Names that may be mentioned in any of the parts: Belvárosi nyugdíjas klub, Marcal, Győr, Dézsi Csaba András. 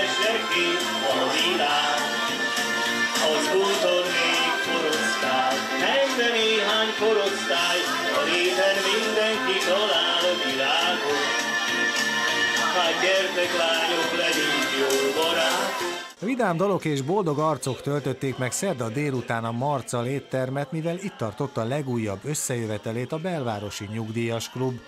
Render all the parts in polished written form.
Tessék a világ, az úton még korosztály, de néhány korosztály, a réten mindenki talál a világon. Hát gyertek lányok, legyünk jól barátok. Vidám dalok és boldog arcok töltötték meg szerda délután a Marcal éttermet, mivel itt tartotta a legújabb összejövetelét a Belvárosi Nyugdíjas Klub.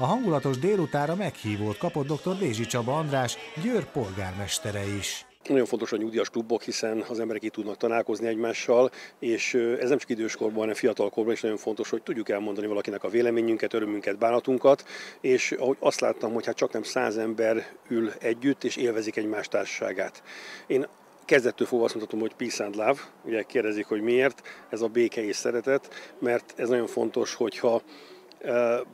A hangulatos délutára meghívót kapott dr. Dézsi Csaba András, Győr polgármestere is. Nagyon fontos a nyugdíjas klubok, hiszen az emberek itt tudnak tanálkozni egymással, és ez nem csak időskorban, hanem fiatalkorban is nagyon fontos, hogy tudjuk elmondani valakinek a véleményünket, örömünket, bánatunkat, és ahogy azt láttam, hogy hát csaknem 100 ember ül együtt, és élvezik egymás társaságát. Én kezdettől fogva azt mondhatom, hogy peace and love, ugye kérdezik, hogy miért, ez a béke és szeretet, mert ez nagyon fontos, hogyha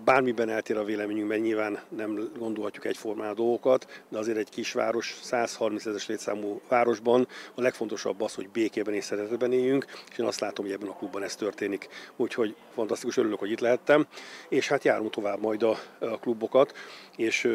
bármiben eltér a véleményünk, mert nyilván nem gondolhatjuk egyformán a dolgokat, de azért egy kisváros, 130 000-es létszámú városban a legfontosabb az, hogy békében és szeretetben éljünk, és én azt látom, hogy ebben a klubban ez történik. Úgyhogy fantasztikus, örülök, hogy itt lehettem, és hát járunk tovább majd a klubokat, és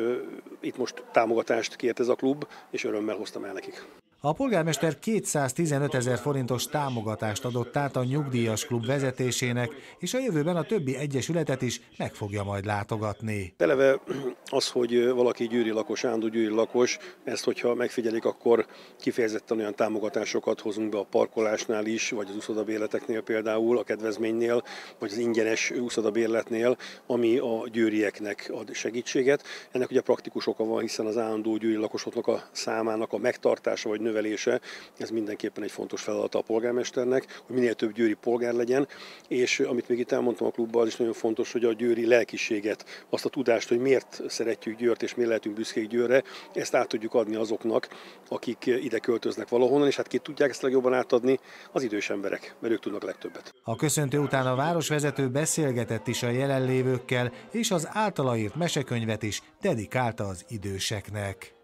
itt most támogatást kért ez a klub, és örömmel hoztam el nekik. A polgármester 215 000 forintos támogatást adott át a nyugdíjas klub vezetésének, és a jövőben a többi egyesületet is meg fogja majd látogatni. Eleve az, hogy valaki győri lakos, állandó győri lakos, ezt hogyha megfigyelik, akkor kifejezetten olyan támogatásokat hozunk be a parkolásnál is, vagy az úszodabérleteknél például, a kedvezménynél, vagy az ingyenes úszodabérletnél, ami a győrieknek ad segítséget. Ennek ugye praktikus oka van, hiszen az állandó győri lakosoknak a számának a megtartása vagy növelése, ez mindenképpen egy fontos feladata a polgármesternek, hogy minél több győri polgár legyen, és amit még itt elmondtam a klubban, az is nagyon fontos, hogy a győri lelkiséget, azt a tudást, hogy miért szeretjük Győrt, és miért lehetünk büszkék Győrre, ezt át tudjuk adni azoknak, akik ide költöznek valahonnan, és hát ki tudják ezt legjobban átadni? Az idős emberek, mert ők tudnak legtöbbet. A köszöntő után a városvezető beszélgetett is a jelenlévőkkel, és az általa írt mesekönyvet is dedikálta az időseknek.